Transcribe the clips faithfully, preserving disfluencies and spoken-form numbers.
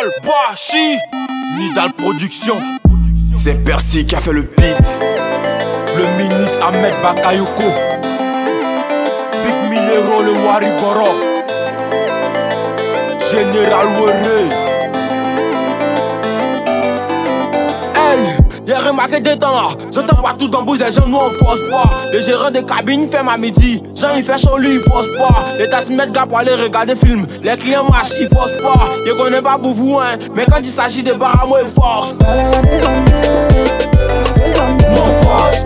All Bashi Nidal Production. C'est Percy qui a fait le beat. Le ministre Ahmed Bakayoko, Big Mille le Wariboro, Général Waré. J'ai remarqué des temps là, j'entends partout dans le bouche des gens, nous on force pas. Le gérant des cabines ferme à midi, Jean il fait chaud lui il force pas. Les tasses mettent gars pour aller regarder film, les clients marchent ils force pas. Je connais pas pour vous hein, mais quand il s'agit de barres moi ils force. Mon force.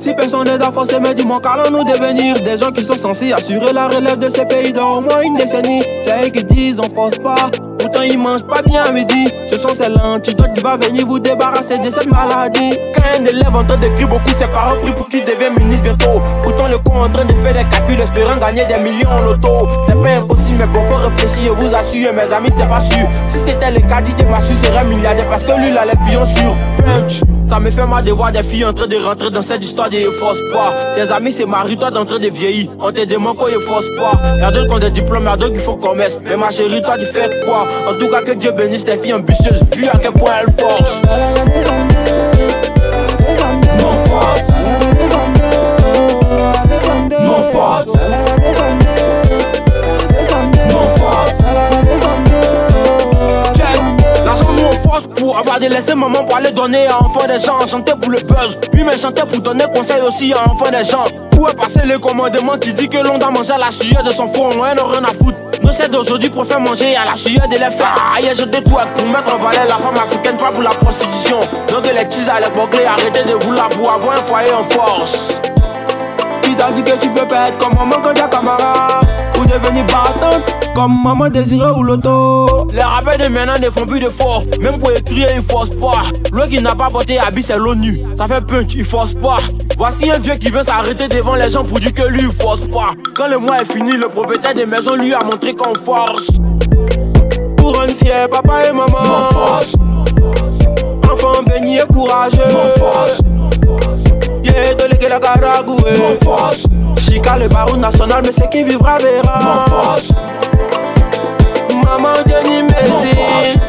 Si personne n'est à forcer, mais du moins qu'allons-nous devenir des gens qui sont censés assurer la relève de ces pays dans au moins une décennie. C'est eux qui disent on force pas, pourtant ils mangent pas bien à midi. Ce sont ces l'antidote qui va venir vous débarrasser de cette maladie. Quand un élève entend des cris, beaucoup ses parents prient pour qu'il devienne ministre bientôt. Pourtant le con en train de faire des calculs, espérant gagner des millions en loto. C'est pas impossible, mais bon faut réfléchir, vous assure mes amis c'est pas sûr. Si c'était le cas, D J Maxwell serait milliardaire parce que lui il a les pions sûrs. Punch. Ça me fait mal de voir des filles en train de rentrer dans cette histoire de force pas. Tes amis c'est Marie, toi t'es en train de vieillir, on te demande quoi, il force pas. Y'a d'autres qui ont des diplômes, y'a d'autres qui font commerce, mais ma chérie toi tu fais quoi? En tout cas que Dieu bénisse tes filles ambitieuses, vu à quel point elles forcent. Mon force. Mon force. Mon force. L'argent nous on force pour avoir de laisser maman pour aller donner à enfants des gens, chanter pour le buzz, lui mais chanter pour donner conseil aussi à enfants des gens. Où est passé le commandement qui dit que l'on doit manger à la sueur de son front, on n'a rien à foutre. Nous c'est d'aujourd'hui pour faire manger à la sueur de l'effet. Aïe, je détourne pour mettre en valeur la femme africaine, pas pour la prostitution. Donc les tises à les boucler, arrêtez de vouloir pour avoir un foyer en force. Qui t'a dit que tu peux pas être comme maman quand t'as camarade ou devenir battante comme maman désirée ou l'auto? Les rappeurs de maintenant ne font plus de force, même pour écrire ils forcent pas. L'autre qui n'a pas porté habit c'est l'ONU, ça fait punch, ils forcent pas. Voici un vieux qui veut s'arrêter devant les gens pour dire que lui il force pas. Quand le mois est fini, le propriétaire des maisons lui a montré qu'on force. Pour une fière, papa et maman, mon force. Enfant béni et courageux, mon force. Yeah, tolé que la caragoué, mon force. Chica le barou national, mais c'est qui vivra verra, mon force. Maman Denis Mézi,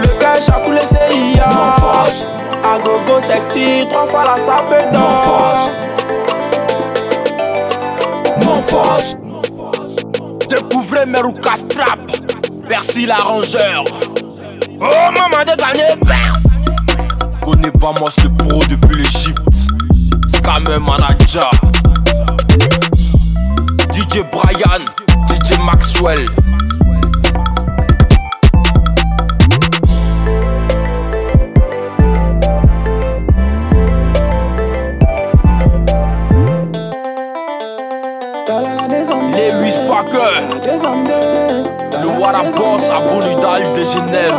le père Chakou le C I A, mon force. Agogo sexy, trois fois la sapée dans mon force. Mon force. Découvrez Merouka Strap, Percy l'arrangeur. Oh maman de gagner. Connais pas moi ce pro depuis l'Egypte, scammer manager. D J Brian, D J Maxwell. Les Louis Parker, le Waré boss à Nidal de Genève.